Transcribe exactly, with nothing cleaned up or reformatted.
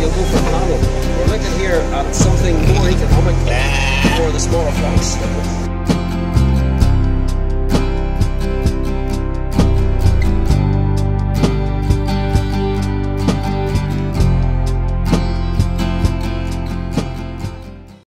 you'll go for